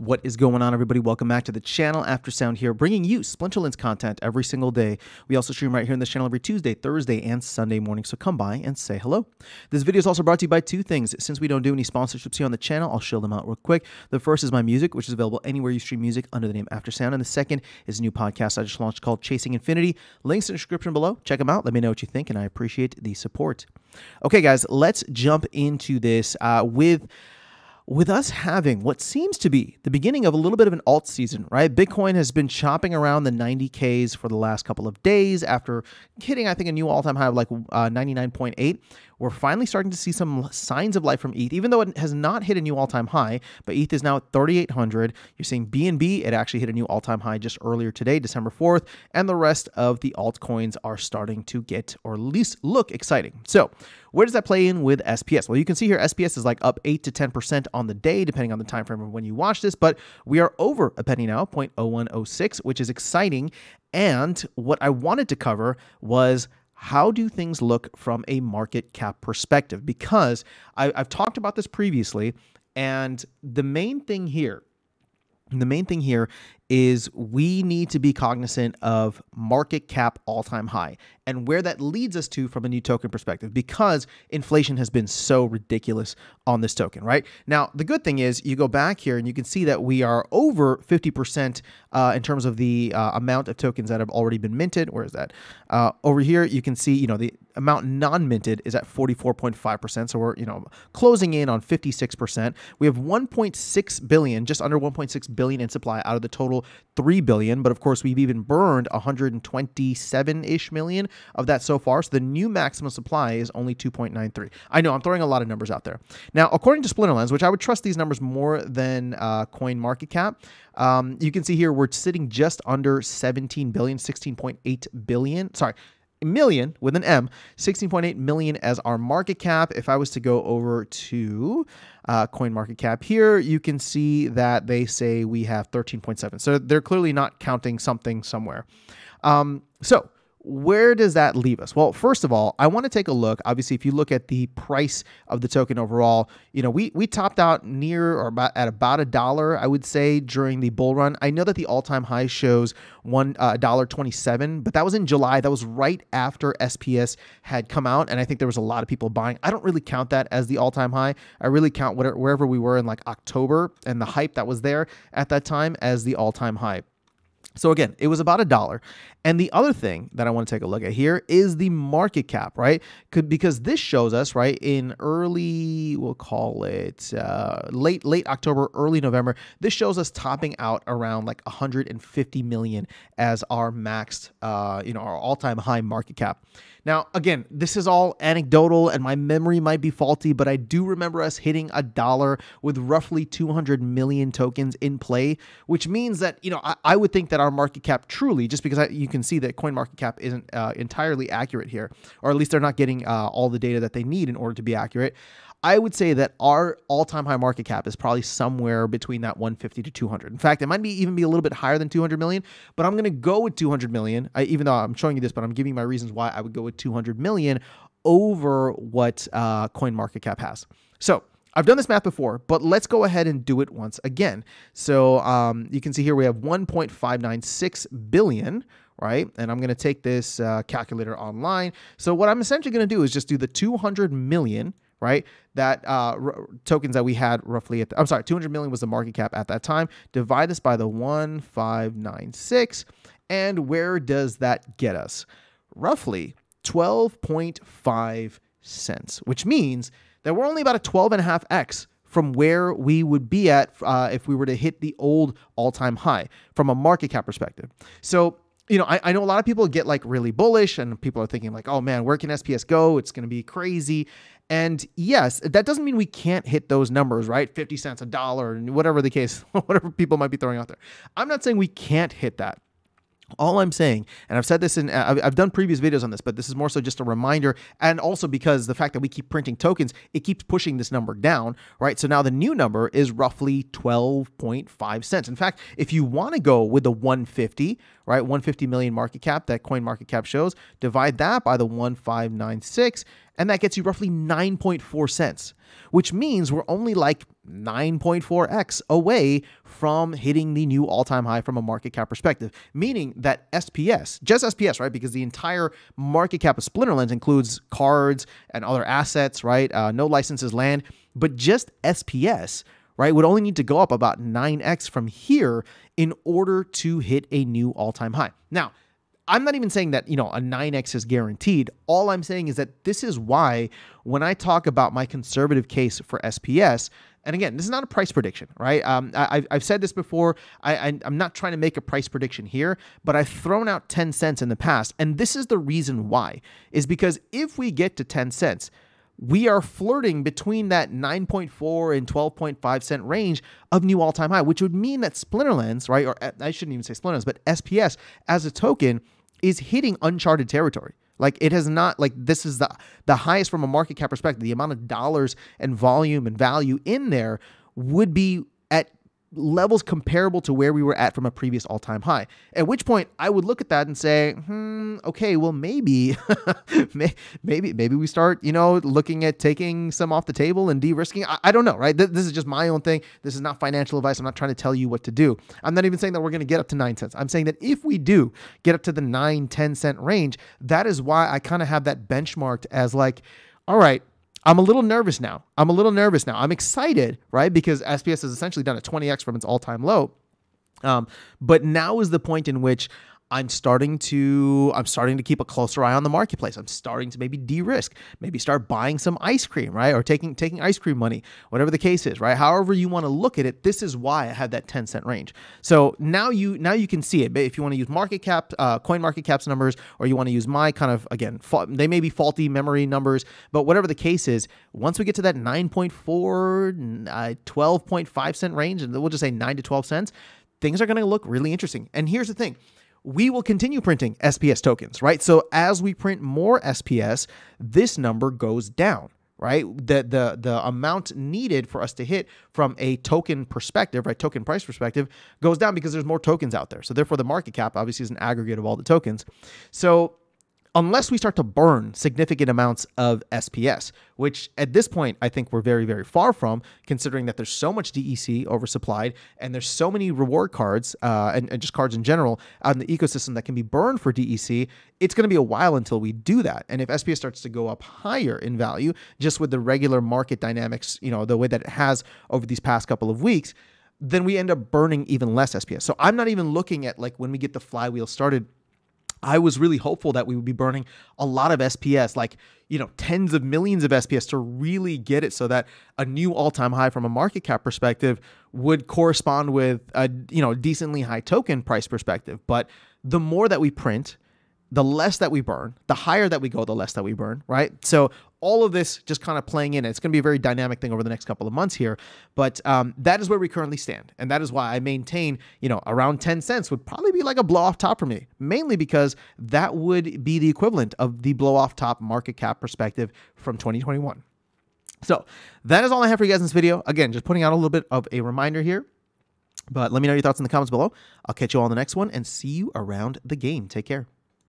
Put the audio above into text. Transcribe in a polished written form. What is going on, everybody? Welcome back to the channel. AfterSound here, bringing you Splinterlands content every single day. We also stream right here on the channel every Tuesday, Thursday, and Sunday morning, so come by and say hello. This video is also brought to you by two things. Since we don't do any sponsorships here on the channel, I'll show them out real quick. The first is my music, which is available anywhere you stream music under the name AfterSound, and the second is a new podcast I just launched called Chasing Infinity. Links in the description below. Check them out. Let me know what you think, and I appreciate the support. Okay, guys, let's jump into this with us having what seems to be the beginning of a little bit of an alt season, right? Bitcoin has been chopping around the 90Ks for the last couple of days after hitting, I think, a new all-time high of like 99.8. We're finally starting to see some signs of life from ETH, even though it has not hit a new all-time high, but ETH is now at 3,800. You're seeing BNB, it actually hit a new all-time high just earlier today, December 4th, and the rest of the altcoins are starting to get, or at least look, exciting. So where does that play in with SPS? Well, you can see here SPS is like up 8 to 10% on the day, depending on the time frame of when you watch this, but we are over a penny now, 0.0106, which is exciting. And what I wanted to cover was how do things look from a market cap perspective? Because I've talked about this previously, and the main thing here is we need to be cognizant of market cap all-time high and where that leads us to from a new token perspective, because inflation has been so ridiculous on this token, right? Now, the good thing is you go back here and you can see that we are over 50% in terms of the amount of tokens that have already been minted. Where is that? Over here, you can see, you know, the amount non-minted is at 44.5%. So we're, you know, closing in on 56%. We have 1.6 billion, just under 1.6 billion in supply out of the total 3 billion, but of course we've even burned 127-ish million of that so far, so the new maximum supply is only 2.93. I know I'm throwing a lot of numbers out there. Now, according to Splinter Lens, which I would trust these numbers more than CoinMarketCap, you can see here we're sitting just under 17 billion, 16.8 billion, sorry, million with an M, 16.8 million as our market cap. If I was to go over to CoinMarketCap here, you can see that they say we have 13.7. So they're clearly not counting something somewhere. So where does that leave us? Well, first of all, I want to take a look. Obviously, if you look at the price of the token overall, you know, we topped out near or about $1, I would say, during the bull run. I know that the all-time high shows $1.27, but that was in July. That was right after SPS had come out, and I think there was a lot of people buying. I don't really count that as the all-time high. I really count wherever we were in like October and the hype that was there at that time as the all-time high. So again, it was about $1. And the other thing that I want to take a look at here is the market cap, right? Because this shows us, right, in early, we'll call it late October, early November, this shows us topping out around like 150 million as our maxed, you know, our all-time high market cap. Now, again, this is all anecdotal and my memory might be faulty, but I do remember us hitting $1 with roughly 200 million tokens in play, which means that, you know, I would think that our market cap truly, just because you can see that CoinMarketCap isn't entirely accurate here, or at least they're not getting all the data that they need in order to be accurate. I would say that our all-time high market cap is probably somewhere between that 150 to 200. In fact, it might even be a little bit higher than 200 million, but I'm going to go with 200 million, even though I'm showing you this, but I'm giving you my reasons why I would go with 200 million over what CoinMarketCap has. So I've done this math before, but let's go ahead and do it once again. So you can see here we have 1.596 billion, right? And I'm going to take this calculator online. So what I'm essentially going to do is just do the 200 million, right? That tokens that we had roughly at, I'm sorry, 200 million was the market cap at that time. Divide this by the 1.596. And where does that get us? Roughly 12.5 cents, which means that we're only about a 12.5x from where we would be at if we were to hit the old all-time high from a market cap perspective. So, you know, I know a lot of people get like really bullish and people are thinking like, oh man, where can SPS go? It's going to be crazy. And yes, that doesn't mean we can't hit those numbers, right? 50 cents, $1, and whatever the case, whatever people might be throwing out there. I'm not saying we can't hit that. All I'm saying, and I've said this in, I've done previous videos on this, but this is more so just a reminder, and also because the fact that we keep printing tokens, it keeps pushing this number down, right? So now the new number is roughly 12.5 cents. In fact, if you want to go with the 150, right, 150 million market cap that CoinMarketCap shows, divide that by the 1.596, and that gets you roughly 9.4 cents, which means we're only like 9.4x away from hitting the new all-time high from a market cap perspective, meaning that SPS, just SPS, right, because the entire market cap of Splinterlands includes cards and other assets, right, no licenses, land, but just SPS, right, would only need to go up about 9x from here in order to hit a new all-time high. Now, I'm not even saying that, you know, a 9x is guaranteed. All I'm saying is that this is why when I talk about my conservative case for SPS, and again, this is not a price prediction, right? I've said this before. I'm not trying to make a price prediction here, but I've thrown out 10 cents in the past. And this is the reason why, is because if we get to 10 cents, we are flirting between that 9.4 and 12.5 cent range of new all-time high, which would mean that Splinterlands, right, or I shouldn't even say Splinterlands, but SPS as a token is hitting uncharted territory. Like it has not, like this is the highest from a market cap perspective. The amount of dollars and volume and value in there would be at levels comparable to where we were at from a previous all-time high. At which point I would look at that and say, okay, well maybe, maybe we start, you know, looking at taking some off the table and de-risking. I don't know, right? This is just my own thing. This is not financial advice. I'm not trying to tell you what to do. I'm not even saying that we're going to get up to 9 cents. I'm saying that if we do get up to the 9-10 cent range, that is why I kind of have that benchmarked as like, all right, I'm a little nervous now. I'm excited, right? Because SPS has essentially done a 20x from its all-time low. But now is the point in which I'm starting to keep a closer eye on the marketplace. I'm starting to maybe de-risk, maybe start buying some ice cream, right? Or taking ice cream money, whatever the case is, right? However you want to look at it, this is why I have that 10 cent range. So now you can see it. If you want to use market cap, CoinMarketCap's numbers, or you want to use my kind of, again, they may be faulty memory numbers, but whatever the case is, once we get to that 9.4, 12.5 cent range, and we'll just say 9 to 12 cents, things are going to look really interesting. And here's the thing. We will continue printing SPS tokens, right? So as we print more SPS, this number goes down, right? The amount needed for us to hit from a token perspective, right? Token price perspective goes down because there's more tokens out there. So therefore the market cap obviously is an aggregate of all the tokens. So unless we start to burn significant amounts of SPS, which at this point, I think we're very, very far from, considering that there's so much DEC oversupplied and there's so many reward cards and just cards in general out in the ecosystem that can be burned for DEC, it's going to be a while until we do that. And if SPS starts to go up higher in value, just with the regular market dynamics, you know, the way that it has over these past couple of weeks, then we end up burning even less SPS. So I'm not even looking at like when we get the flywheel started. I was really hopeful that we would be burning a lot of SPS, like, you know, tens of millions of SPS to really get it so that a new all-time high from a market cap perspective would correspond with a, you know, decently high token price perspective. But the more that we print, the less that we burn, the higher that we go, the less that we burn, right? So all of this just kind of playing in. It's going to be a very dynamic thing over the next couple of months here. But that is where we currently stand. And that is why I maintain, you know, around 10 cents would probably be like a blow off top for me, mainly because that would be the equivalent of the blow off top market cap perspective from 2021. So that is all I have for you guys in this video. Again, just putting out a little bit of a reminder here. But let me know your thoughts in the comments below. I'll catch you all in the next one and see you around the game. Take care.